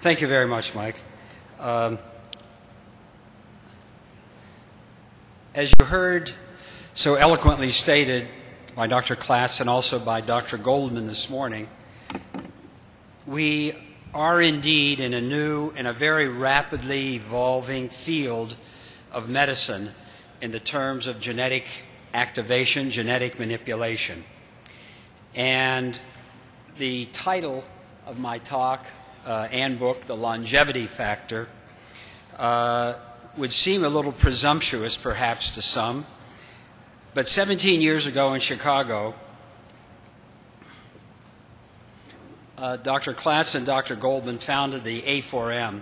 Thank you very much, Mike. As you heard so eloquently stated by Dr. Klatz and also by Dr. Goldman this morning, we are indeed in a new and a very rapidly evolving field of medicine in the terms of genetic activation, genetic manipulation. And the title of my talk and book, The Longevity Factor, would seem a little presumptuous perhaps to some, but 17 years ago in Chicago, Dr. Klatz and Dr. Goldman founded the A4M,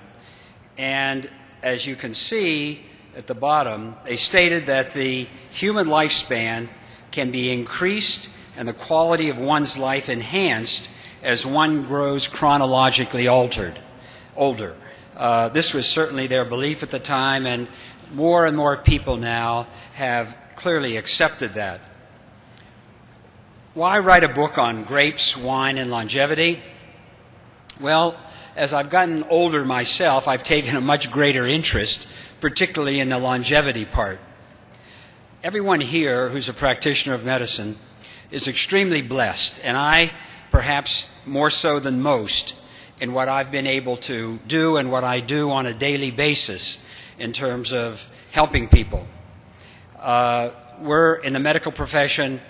and as you can see at the bottom, they stated that the human lifespan can be increased and the quality of one's life enhanced as one grows chronologically older. This was certainly their belief at the time, and more people now have clearly accepted that. Why write a book on grapes, wine, and longevity? Well, as I've gotten older myself, I've taken a much greater interest, particularly in the longevity part. Everyone here who's a practitioner of medicine is extremely blessed, and I, perhaps more so than most, in what I've been able to do and what I do on a daily basis in terms of helping people. We're in the medical profession,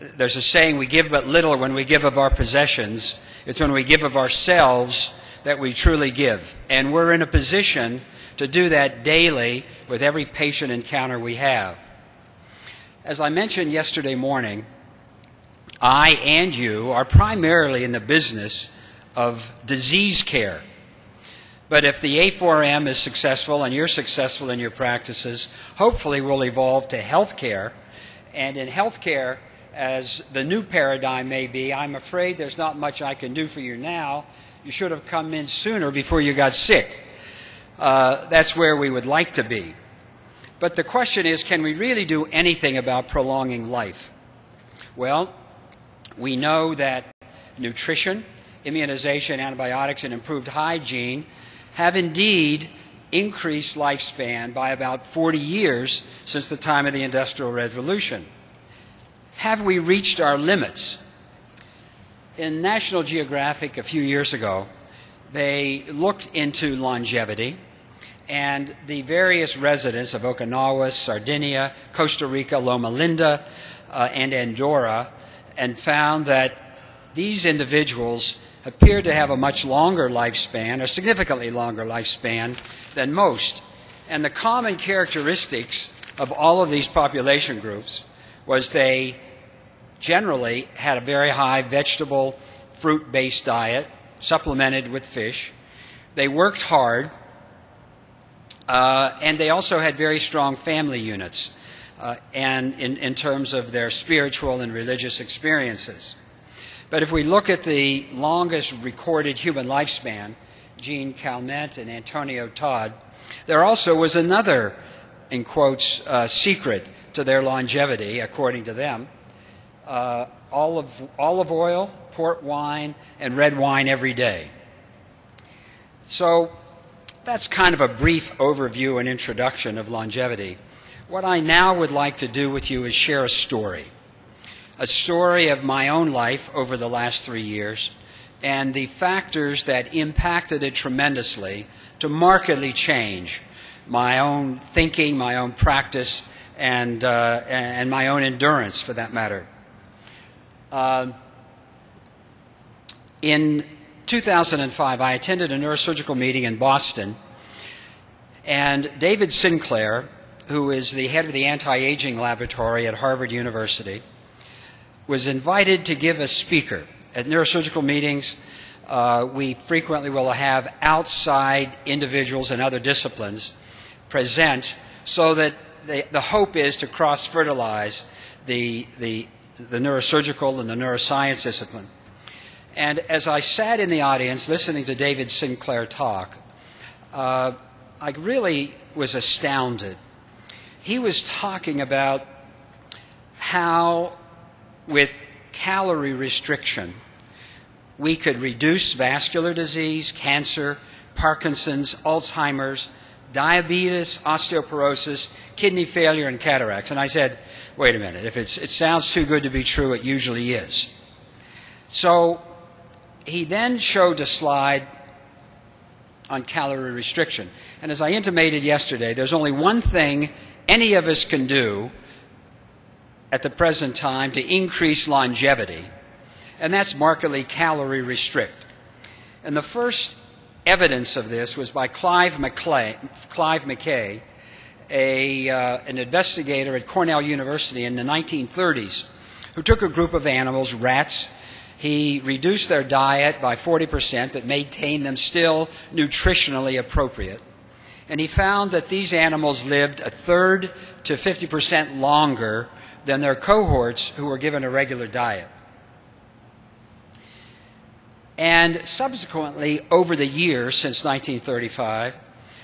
there's a saying, we give but little when we give of our possessions. It's when we give of ourselves that we truly give. And we're in a position to do that daily with every patient encounter we have. As I mentioned yesterday morning, I and you are primarily in the business of disease care. But if the A4M is successful and you're successful in your practices, hopefully we'll evolve to health care. And in health care, as the new paradigm may be, I'm afraid there's not much I can do for you now. You should have come in sooner before you got sick. That's where we would like to be. But the question is, can we really do anything about prolonging life? Well, we know that nutrition, immunization, antibiotics, and improved hygiene have indeed increased lifespan by about 40 years since the time of the Industrial Revolution. Have we reached our limits? In National Geographic a few years ago, they looked into longevity, and the various residents of Okinawa, Sardinia, Costa Rica, Loma Linda, and Andorra, and found that these individuals appeared to have a much longer lifespan, or significantly longer lifespan than most. And the common characteristics of all of these population groups was they generally had a very high vegetable, fruit-based diet, supplemented with fish. They worked hard, and they also had very strong family units. And in terms of their spiritual and religious experiences. But if we look at the longest recorded human lifespan, Jean Calment and Antonio Todd, there also was another, in quotes, secret to their longevity, according to them. Olive oil, port wine, and red wine every day. So that's kind of a brief overview and introduction of longevity. What I now would like to do with you is share a story of my own life over the last 3 years and the factors that impacted it tremendously to markedly change my own thinking, my own practice, and my own endurance, for that matter. In 2005, I attended a neurosurgical meeting in Boston, and David Sinclair, who is the head of the anti-aging laboratory at Harvard University, was invited to give a speaker. At neurosurgical meetings, we frequently will have outside individuals and other disciplines present so that the hope is to cross-fertilize the neurosurgical and the neuroscience discipline. And as I sat in the audience listening to David Sinclair talk, I really was astounded. He was talking about how, with calorie restriction, we could reduce vascular disease, cancer, Parkinson's, Alzheimer's, diabetes, osteoporosis, kidney failure, and cataracts. And I said, wait a minute, if it sounds too good to be true, it usually is. So he then showed a slide on calorie restriction. And as I intimated yesterday, there's only one thing any of us can do at the present time to increase longevity, and that's markedly calorie restrict. And the first evidence of this was by Clive McCay, an investigator at Cornell University in the 1930s, who took a group of animals, rats. He reduced their diet by 40%, but maintained them still nutritionally appropriate. And he found that these animals lived a third to 50% longer than their cohorts who were given a regular diet. And subsequently, over the years since 1935,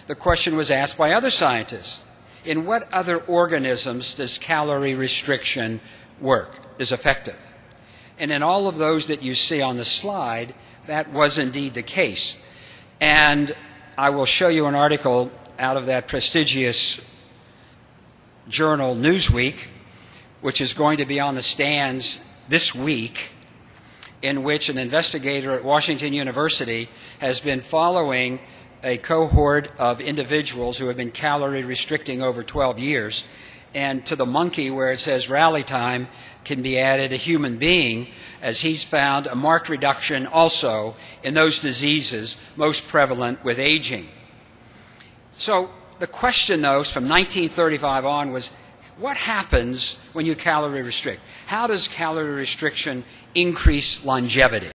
the question was asked by other scientists, in what other organisms does calorie restriction work, is effective? And in all of those that you see on the slide, that was indeed the case. And I will show you an article out of that prestigious journal Newsweek, which is going to be on the stands this week, in which an investigator at Washington University has been following a cohort of individuals who have been calorie restricting over 12 years. And to the monkey, where it says rally time, can be added a human being, as he's found a marked reduction also in those diseases most prevalent with aging. So the question, though, from 1935 on was, what happens when you calorie restrict? How does calorie restriction increase longevity?